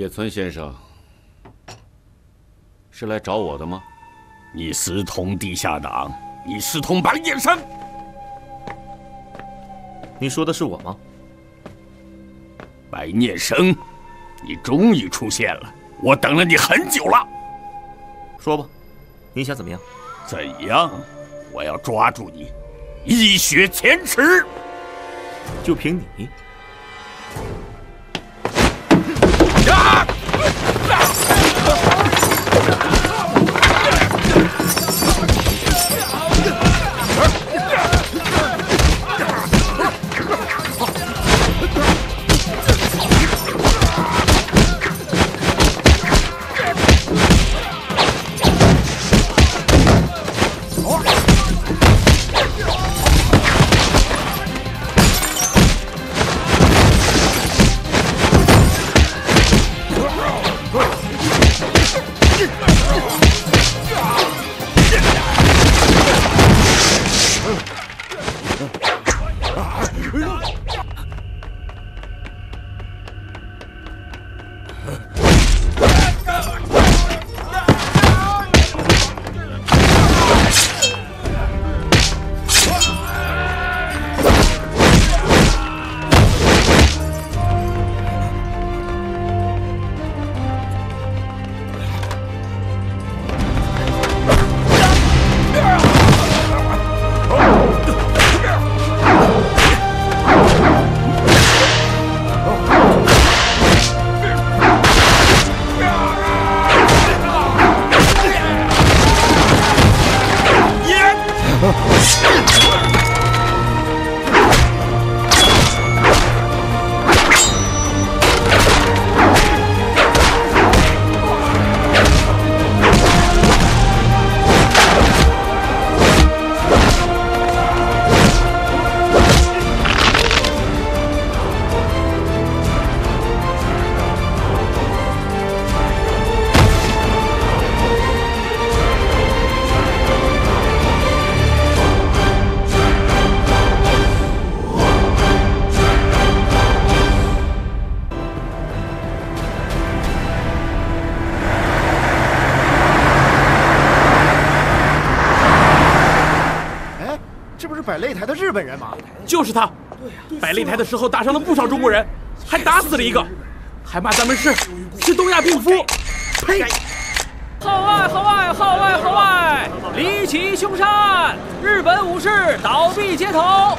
野村先生是来找我的吗？你私通地下党，你私通白夜山。你说的是我吗？白念生，你终于出现了，我等了你很久了。说吧，你想怎么样？怎样？我要抓住你，一雪前耻。就凭你？ 擂台的日本人吗？就是他。摆擂台的时候打伤了不少中国人，还打死了一个，还骂咱们是东亚病夫。呸！号外号外号外号外！离奇凶杀案，日本武士倒闭街头。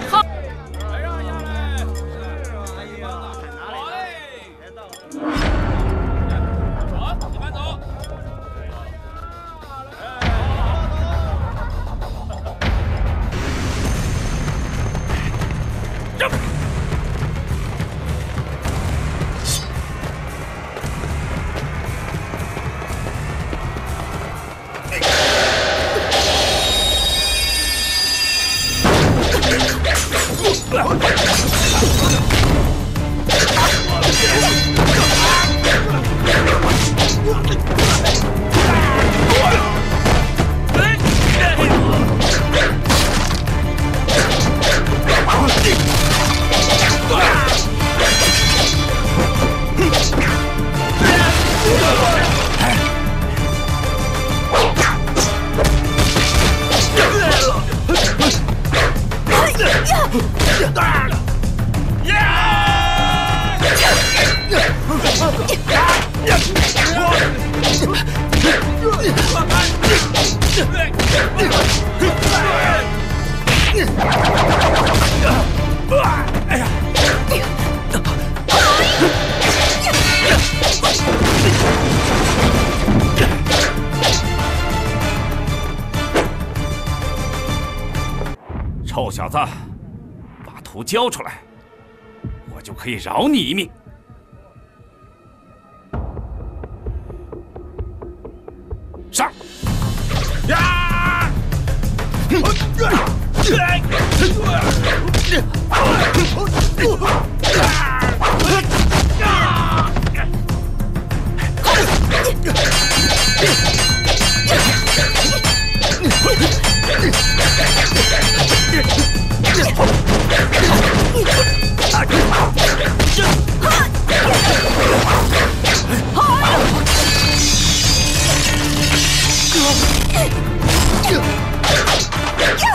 臭小子，把图交出来，我就可以饶你一命。 上！呀！别动！别动！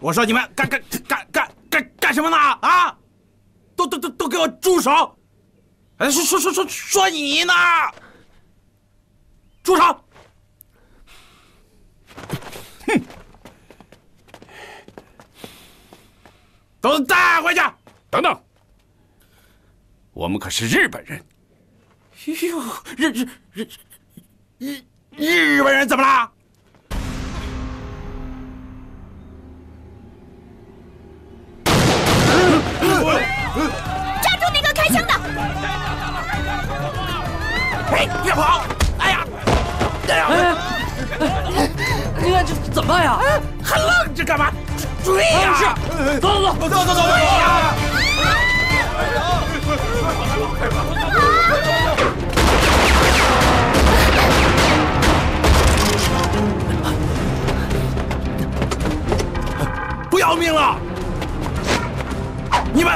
我说你们干什么呢？啊！都给我住手！哎，说你呢！住手！哼！都带回去！等等，我们可是日本人。哟，日本人怎么啦？抓住那个开枪的！哎，别跑！哎呀，哎呀，这怎么办呀？还愣着干嘛？追呀！是，走！追呀！快跑！ 不要命了！你们。